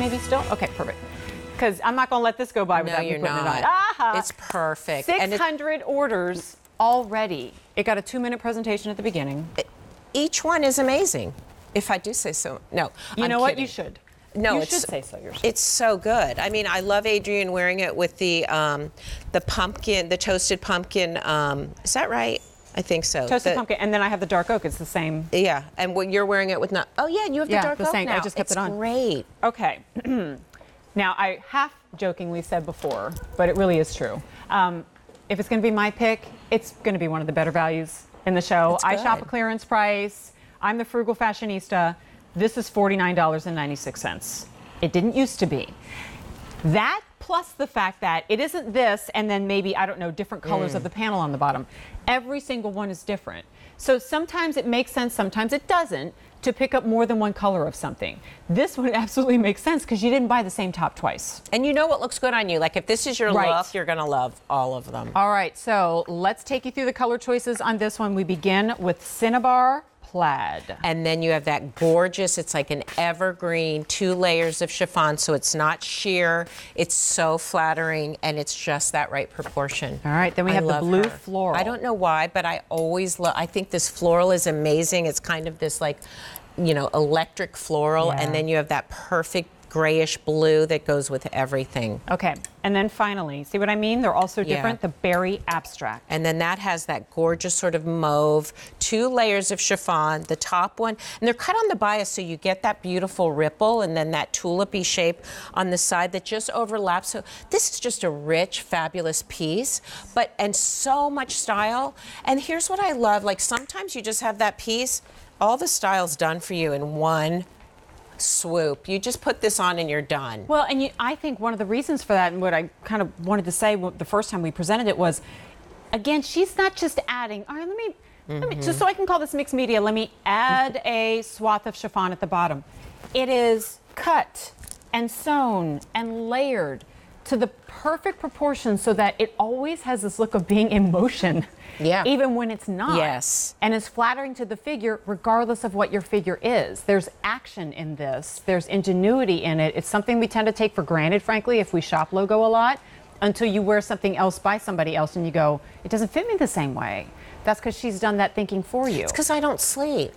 maybe still? Okay, perfect. Because I'm not going to let this go by without you putting it on. Aha! It's perfect. 600 orders already. It got a 2-minute presentation at the beginning. Each one is amazing, if I do say so. No, you know what? You should. No, you should say so yourself. It's so good. I mean, I love Adrienne wearing it with the pumpkin, the toasted pumpkin. Is that right? I think so. Toasted pumpkin, and then I have the dark oak. It's the same. Yeah, and when you're wearing it with not. Oh yeah, you have the dark oak now. I just kept it on. It's great. Okay. Now I half jokingly said before, but it really is true. If it's going to be my pick, it's going to be one of the better values in the show. I shop a clearance price. I'm the frugal fashionista. This is $49.96. It didn't used to be. That plus the fact that it isn't this and then maybe, I don't know, different colors of the panel on the bottom. Every single one is different. So sometimes it makes sense, sometimes it doesn't, to pick up more than one color of something. This one absolutely makes sense because you didn't buy the same top twice. And you know what looks good on you. Like if this is your look, you're gonna love all of them. All right, so let's take you through the color choices on this one. We begin with Cinnabar plaid. And then you have that gorgeous, it's like an evergreen, 2 layers of chiffon, so it's not sheer, it's so flattering, and it's just that right proportion. All right, then we have the blue floral. I don't know why, but I always love, I think this floral is amazing. It's kind of this like, you know, electric floral, and then you have that perfect grayish blue that goes with everything. Okay, and then finally, see what I mean? They're all so different, the berry abstract. And then that has that gorgeous sort of mauve, 2 layers of chiffon, the top one, and they're cut on the bias so you get that beautiful ripple and then that tulipy shape on the side that just overlaps. So this is just a rich, fabulous piece, but, and so much style. And here's what I love, like sometimes you just have that piece, all the style's done for you in one swoop. You just put this on and you're done. Well, and I think one of the reasons for that, and what I kind of wanted to say the first time we presented it was, again, she's not just adding, all right, let me just so I can call this mixed media, let me add a swath of chiffon at the bottom. It is cut and sewn and layered to the perfect proportion so that it always has this look of being in motion, even when it's not. Yes. And it's flattering to the figure regardless of what your figure is. There's action in this. There's ingenuity in it. It's something we tend to take for granted, frankly, if we shop Logo a lot, until you wear something else by somebody else and you go, it doesn't fit me the same way. That's because she's done that thinking for you. It's because I don't sleep.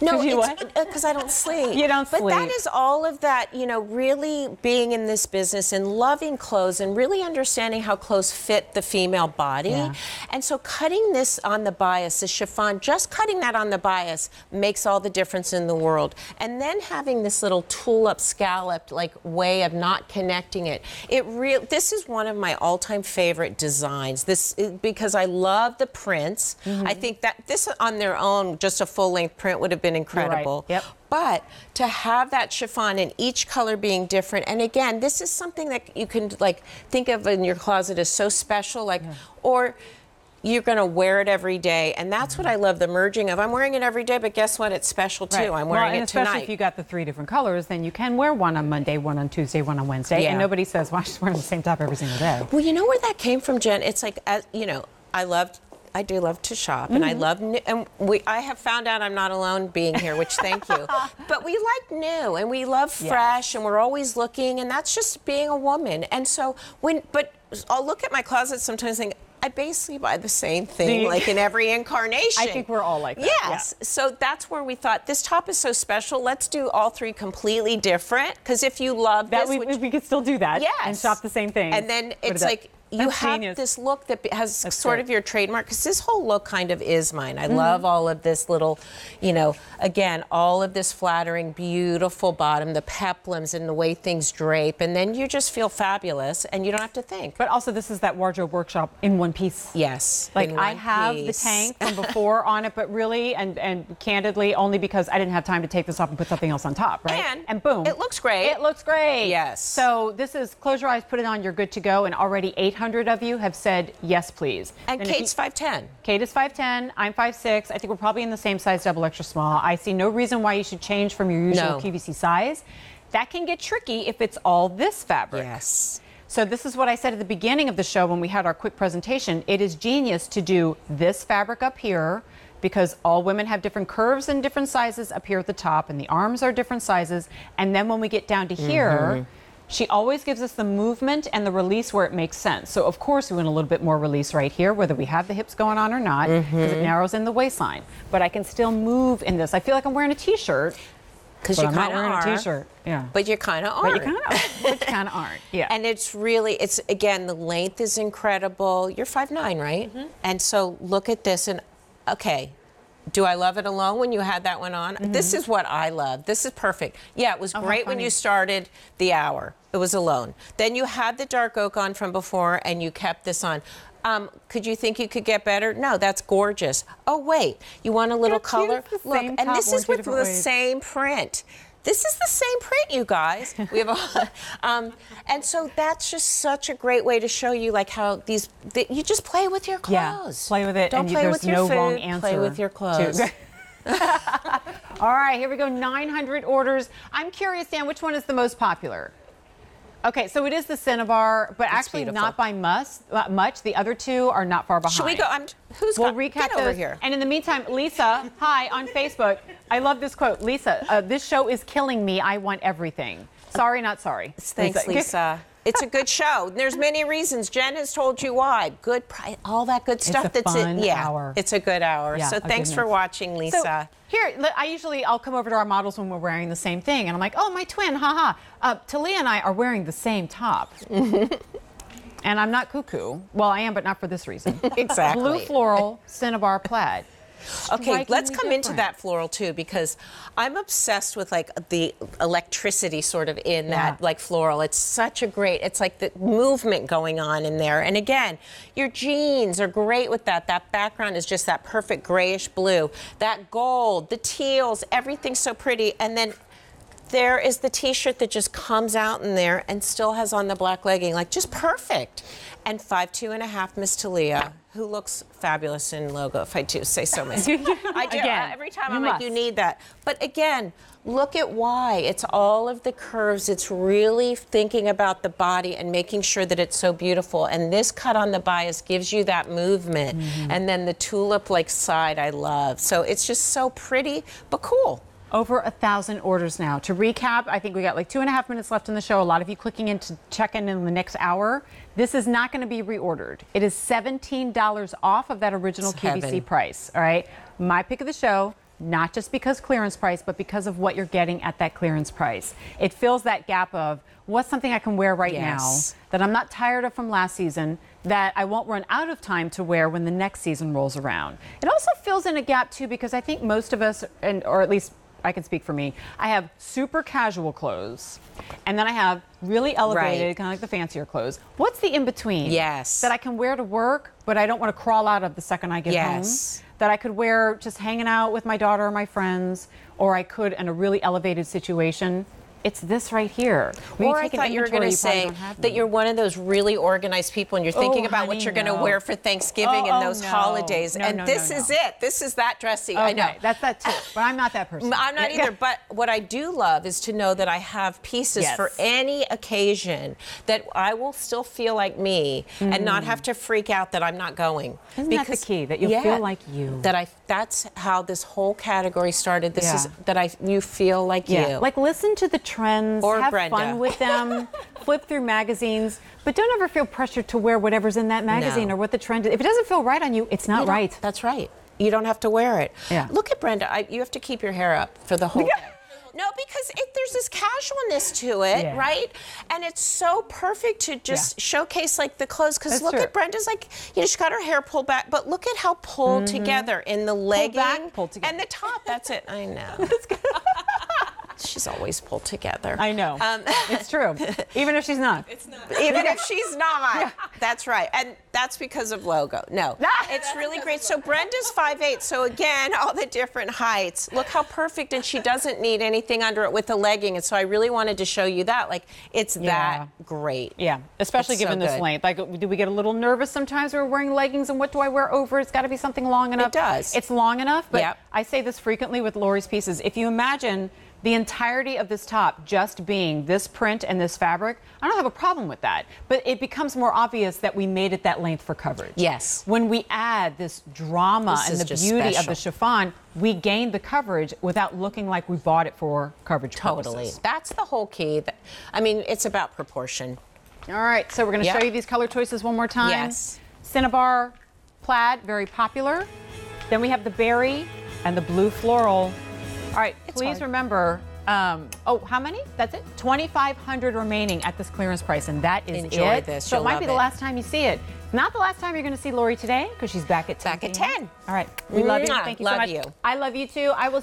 No, because I don't sleep. You don't sleep. But that is all of that, you know, really being in this business and loving clothes and really understanding how clothes fit the female body. Yeah. And so cutting this on the bias, the chiffon, just cutting that on the bias makes all the difference in the world. And then having this little tulip scalloped like way of not connecting it. This is one of my all-time favorite designs. This because I love the prints. I think that this on their own, just a full-length print would have been incredible. Right. Yep. But to have that chiffon and each color being different, and again, this is something that you can like think of in your closet as so special, like, or you're going to wear it every day, and that's what I love, the merging of I'm wearing it every day, but guess what? It's special too. I'm wearing it especially tonight. Especially if you got the 3 different colors, then you can wear one on Monday, one on Tuesday, one on Wednesday, and nobody says, well, I'm just wearing the same top every single day. Well, you know where that came from, Jen? It's like, you know, I do love to shop, and I love new, and I have found out I'm not alone being here, which thank you. But we like new, and we love fresh, and we're always looking, and that's just being a woman. And so but I'll look at my closet sometimes and think, I basically buy the same thing, like in every incarnation. I think we're all like that. Yes. Yeah. So that's where we thought, this top is so special, let's do all 3 completely different, because if you love that, we could still do that and shop the same thing. And then it's like, you have this look that has sort of your trademark, because this whole look kind of is mine. I love all of this little, you know, again, all of this flattering, beautiful bottom, the peplums and the way things drape, and then you just feel fabulous and you don't have to think. But also this is that wardrobe workshop in one piece. Yes. Like I have the tank from before on it, but really and candidly only because I didn't have time to take this off and put something else on top, right? And boom. It looks great. It looks great. Yes. So this is, close your eyes, put it on, you're good to go, and already 800 of you have said yes, please. And Kate's 5'10". Kate is 5'10". I'm 5'6". I think we're probably in the same size, double extra small. I see no reason why you should change from your usual QVC size. That can get tricky if it's all this fabric. Yes. So this is what I said at the beginning of the show when we had our quick presentation. It is genius to do this fabric up here, because all women have different curves and different sizes up here at the top, and the arms are different sizes. And then when we get down to here, she always gives us the movement and the release where it makes sense. So of course we want a little bit more release right here, whether we have the hips going on or not, because it narrows in the waistline. But I can still move in this. I feel like I'm wearing a t-shirt. Because you kind of are. A t-shirt. Yeah. But you kind of aren't. But you kind of aren't. Yeah. And it's really, it's again, the length is incredible. You're 5'9", right? And so look at this, and okay, do I love it alone when you had that one on? This is what I love. This is perfect. Yeah, it was great when you started the hour. It was alone. Then you had the dark oak on from before, and you kept this on. Could you think you could get better? No, that's gorgeous. Oh, wait, you want a little color? Look, and this is with the same print. This is the same print, you guys. We have a, and so that's just such a great way to show you like how these, you just play with your clothes. Yeah, play with it. Don't play with your food. There's no wrong answer. Play with your clothes. All right, here we go, 900 orders. I'm curious, Dan, which one is the most popular? Okay, so it is the Cinnabar, but it's actually beautiful. Not by much. The other two are not far behind. Should we go? We'll recap over here. And in the meantime, Lisa, hi, on Facebook. I love this quote. Lisa, this show is killing me. I want everything. Sorry, not sorry. Thanks, Lisa. It's a good show. There's many reasons. Jen has told you why. Good price, all that good stuff. It's a fun hour. It's a good hour. Yeah, so thanks for watching, Lisa. So here, I'll come over to our models when we're wearing the same thing, and I'm like, oh, my twin, haha. Talia and I are wearing the same top. And I'm not cuckoo. Well, I am, but not for this reason. Exactly. Blue floral Cinnabar plaid. Okay, let's come into that floral too, because I'm obsessed with like the electricity sort of in that like floral. It's such a great, it's like the movement going on in there. And again, your jeans are great with that. That background is just that perfect grayish blue, that gold, the teals, everything's so pretty. And then there is the t-shirt that just comes out in there and still has on the black legging, like just perfect. And 5'2.5", Miss Talia, who looks fabulous in logo, if I do say so myself. I do. Again, every time I'm like, you need that. But again, look at why. It's all of the curves. It's really thinking about the body and making sure that it's so beautiful. And this cut on the bias gives you that movement. And then the tulip-like side I love. So it's just so pretty, but cool. Over 1,000 orders now. To recap, I think we got like 2.5 minutes left in the show. A lot of you clicking in to check in the next hour. This is not going to be reordered. It is $17 off of that original QVC price. All right. My pick of the show, not just because clearance price, but because of what you're getting at that clearance price. It fills that gap of what's something I can wear right now that I'm not tired of from last season, that I won't run out of time to wear when the next season rolls around. It also fills in a gap too, because I think most of us, or at least I can speak for me, I have super casual clothes, and then I have really elevated, kind of like the fancier clothes. What's the in-between? Yes. That I can wear to work, but I don't want to crawl out of the second I get home. That I could wear just hanging out with my daughter or my friends, or I could in a really elevated situation. It's this right here. Maybe or I thought you were going to say that you're one of those really organized people and you're thinking about what you're going to wear for Thanksgiving and those holidays. No, this is it. This is that dressy. Okay. I know. That's that too. But I'm not that person. I'm not either. But what I do love is to know that I have pieces for any occasion that I will still feel like me and not have to freak out that I'm not going. Isn't that the key? That you feel like you. That's how this whole category started. This is that you feel like you. Like listen to the trends, or have fun with them, flip through magazines, but don't ever feel pressured to wear whatever's in that magazine or what the trend is. If it doesn't feel right on you, it's not right. That's right. You don't have to wear it. Yeah. Look at Brenda. You have to keep your hair up for the whole day. No, because there's this casualness to it, right? And it's so perfect to just showcase like the clothes. Because look at Brenda's, like, you know, she got her hair pulled back, but look at how pulled together in the legging pulled together. And the top. That's it. I know. That's good. She's always pulled together. I know. It's true. Even if she's not. It's not. Even if she's not. Yeah. That's right. And that's because of logo. No. It's really great. So Brenda's 5'8". So again, all the different heights. Look how perfect. And she doesn't need anything under it with a legging. And so I really wanted to show you that. Like, it's that great. Yeah. Especially given this length. Like, do we get a little nervous sometimes when we're wearing leggings? And what do I wear over? It's got to be something long enough. It does. It's long enough. But I say this frequently with Lori's pieces. If you imagine The entirety of this top just being this print and this fabric, I don't have a problem with that, but it becomes more obvious that we made it that length for coverage. Yes. When we add this drama and the beauty of the chiffon, we gain the coverage without looking like we bought it for coverage purposes. Totally. That's the whole key. I mean, it's about proportion. All right, so we're going to show you these color choices one more time. Yes. Cinnabar plaid, very popular. Then we have the berry and the blue floral. All right, please remember, how many? That's it? 2,500 remaining at this clearance price, and that is it. So it might be the last time you see it. Not the last time you're going to see Lori today, because she's back at 10. All right, we love you. Thank you so much. I love you too. I will see you.